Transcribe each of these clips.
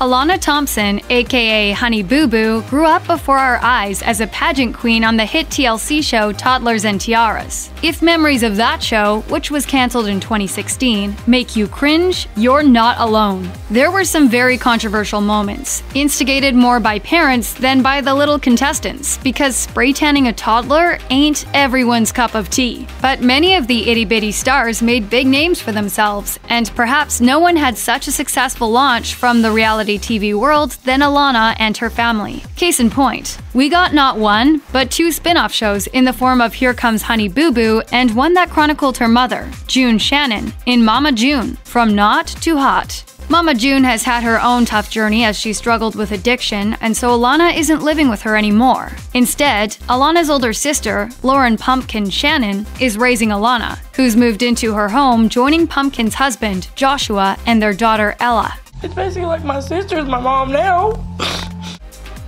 Alana Thompson, aka Honey Boo Boo, grew up before our eyes as a pageant queen on the hit TLC show Toddlers and Tiaras. If memories of that show, which was canceled in 2016, make you cringe, you're not alone. There were some very controversial moments, instigated more by parents than by the little contestants, because spray tanning a toddler ain't everyone's cup of tea. But many of the itty-bitty stars made big names for themselves, and perhaps no one had such a successful launch from the reality TV world than Alana and her family. Case in point, we got not one, but two spin-off shows in the form of Here Comes Honey Boo Boo and one that chronicled her mother, June Shannon, in Mama June: From Not to Hot. Mama June has had her own tough journey as she struggled with addiction, and so Alana isn't living with her anymore. Instead, Alana's older sister, Lauren Pumpkin Shannon, is raising Alana, who's moved into her home, joining Pumpkin's husband, Joshua, and their daughter, Ella. It's basically like my sister is my mom now.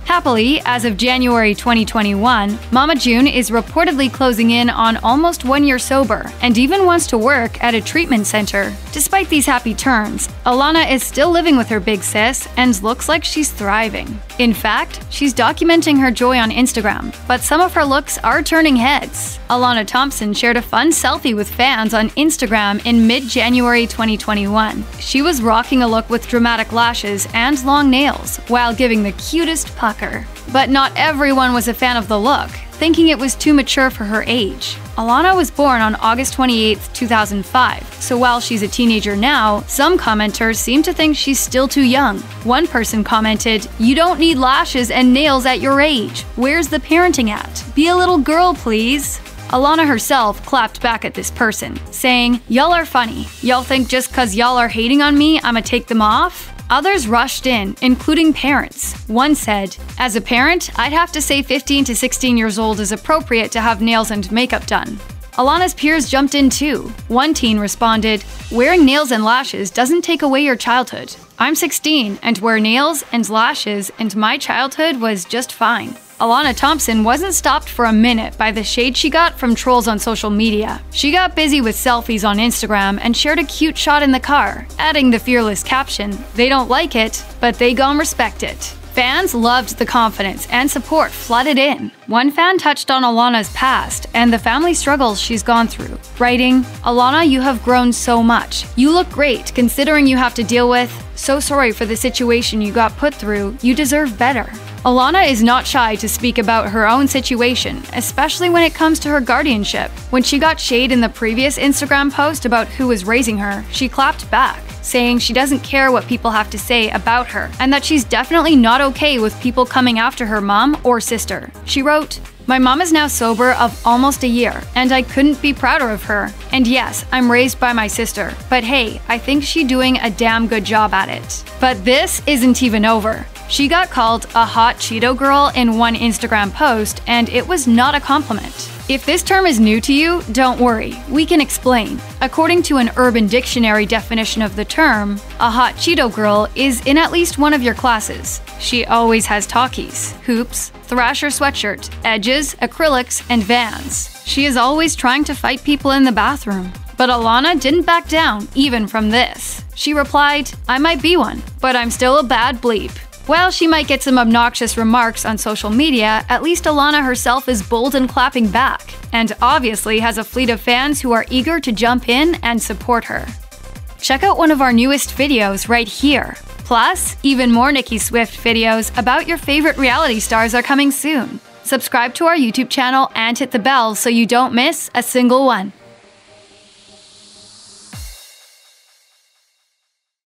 Happily, as of January 2021, Mama June is reportedly closing in on almost 1 year sober and even wants to work at a treatment center. Despite these happy turns, Alana is still living with her big sis and looks like she's thriving. In fact, she's documenting her joy on Instagram, but some of her looks are turning heads. Alana Thompson shared a fun selfie with fans on Instagram in mid-January 2021. She was rocking a look with dramatic lashes and long nails while giving the cutest pucker. But not everyone was a fan of the look, thinking it was too mature for her age. Alana was born on August 28, 2005, so while she's a teenager now, some commenters seem to think she's still too young. One person commented, "You don't need lashes and nails at your age. Where's the parenting at? Be a little girl, please." Alana herself clapped back at this person, saying, "Y'all are funny. Y'all think just 'cause y'all are hating on me, I'ma take them off?" Others rushed in, including parents. One said, "As a parent, I'd have to say 15 to 16 years old is appropriate to have nails and makeup done." Alana's peers jumped in too. One teen responded, "Wearing nails and lashes doesn't take away your childhood. I'm 16 and wear nails and lashes, and my childhood was just fine." Alana Thompson wasn't stopped for a minute by the shade she got from trolls on social media. She got busy with selfies on Instagram and shared a cute shot in the car, adding the fearless caption, "They don't like it, but they gon' respect it." Fans loved the confidence and support flooded in. One fan touched on Alana's past and the family struggles she's gone through, writing, "Alana, you have grown so much. You look great considering you have to deal with. So sorry for the situation you got put through. You deserve better." Alana is not shy to speak about her own situation, especially when it comes to her guardianship. When she got shade in the previous Instagram post about who was raising her, she clapped back, saying she doesn't care what people have to say about her and that she's definitely not okay with people coming after her mom or sister. She wrote, "My mom is now sober of almost a year, and I couldn't be prouder of her. And yes, I'm raised by my sister, but hey, I think she's doing a damn good job at it." But this isn't even over. She got called a hot Cheeto girl in one Instagram post, and it was not a compliment. If this term is new to you, don't worry, we can explain. According to an Urban Dictionary definition of the term, a hot Cheeto girl is in at least one of your classes. She always has Takis, hoops, Thrasher sweatshirt, edges, acrylics, and Vans. She is always trying to fight people in the bathroom. But Alana didn't back down even from this. She replied, "I might be one, but I'm still a bad bleep." While she might get some obnoxious remarks on social media, at least Alana herself is bold and clapping back, and obviously has a fleet of fans who are eager to jump in and support her. Check out one of our newest videos right here! Plus, even more Nicki Swift videos about your favorite reality stars are coming soon. Subscribe to our YouTube channel and hit the bell so you don't miss a single one.